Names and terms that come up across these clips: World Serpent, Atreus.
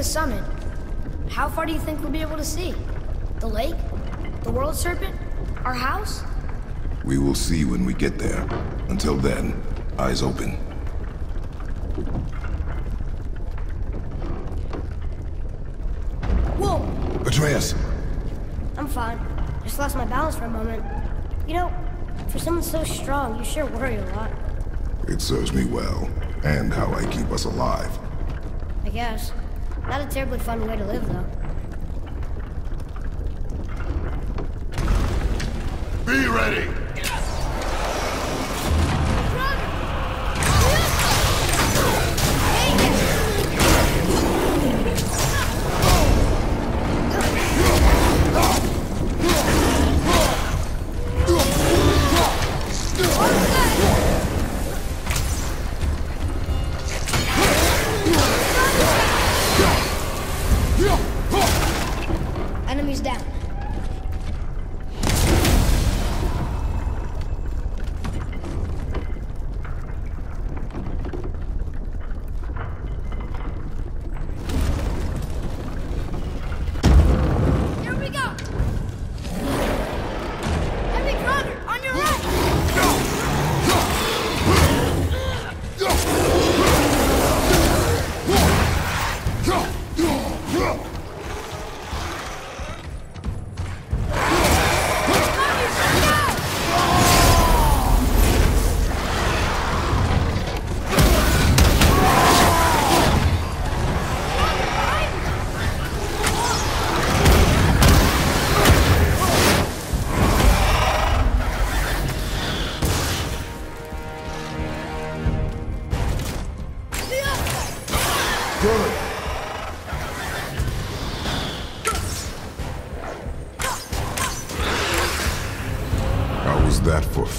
Summit. How far do you think we'll be able to see? The lake? The World Serpent? Our house? We will see when we get there. Until then, eyes open. Whoa! Atreus! I'm fine. Just lost my balance for a moment. You know, for someone so strong, you sure worry a lot. It serves me well, and how I keep us alive. I guess. Not a terribly fun way to live, though. Be ready!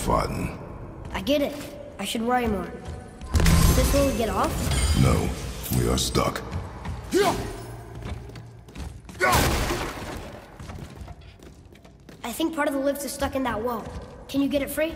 Fun. I get it. I should worry more. Is this where we get off? No, we are stuck. I think part of the lift is stuck in that wall. Can you get it free?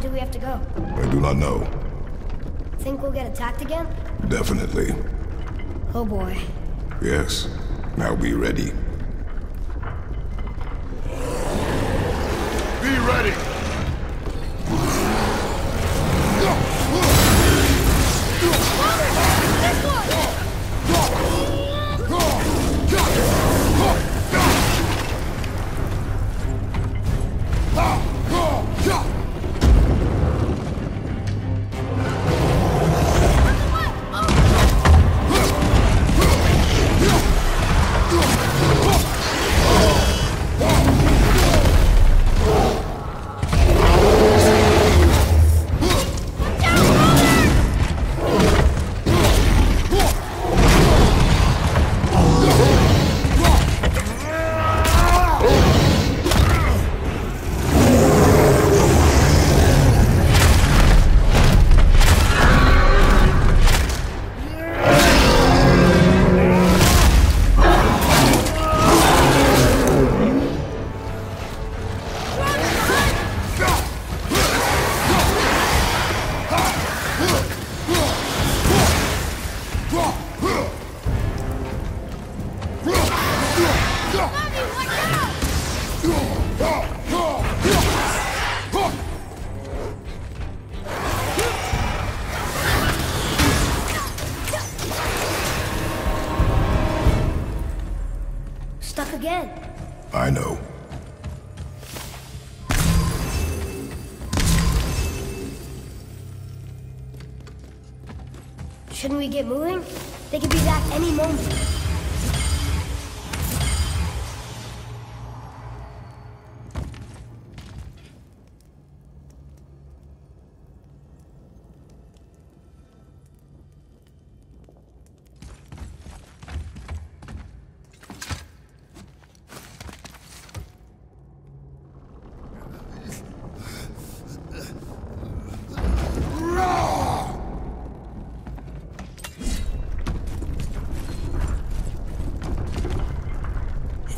Do we have to go? I do not know. Think we'll get attacked again? Definitely. Oh boy. Yes. Now be ready. Be ready! Again. I know. Shouldn't we get moving? They could be back any moment.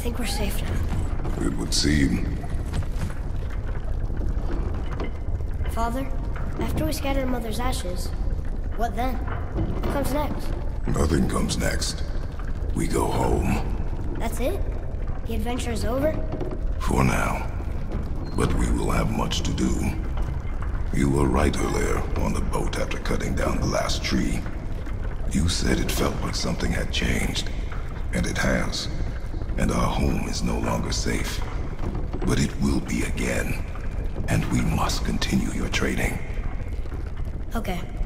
think we're safe now. It would seem. Father, after we scatter Mother's ashes, what then? What comes next? Nothing comes next. We go home. That's it? The adventure is over? For now. But we will have much to do. You were right earlier on the boat after cutting down the last tree. You said it felt like something had changed. And it has. And our home is no longer safe. But it will be again. And we must continue your training. Okay.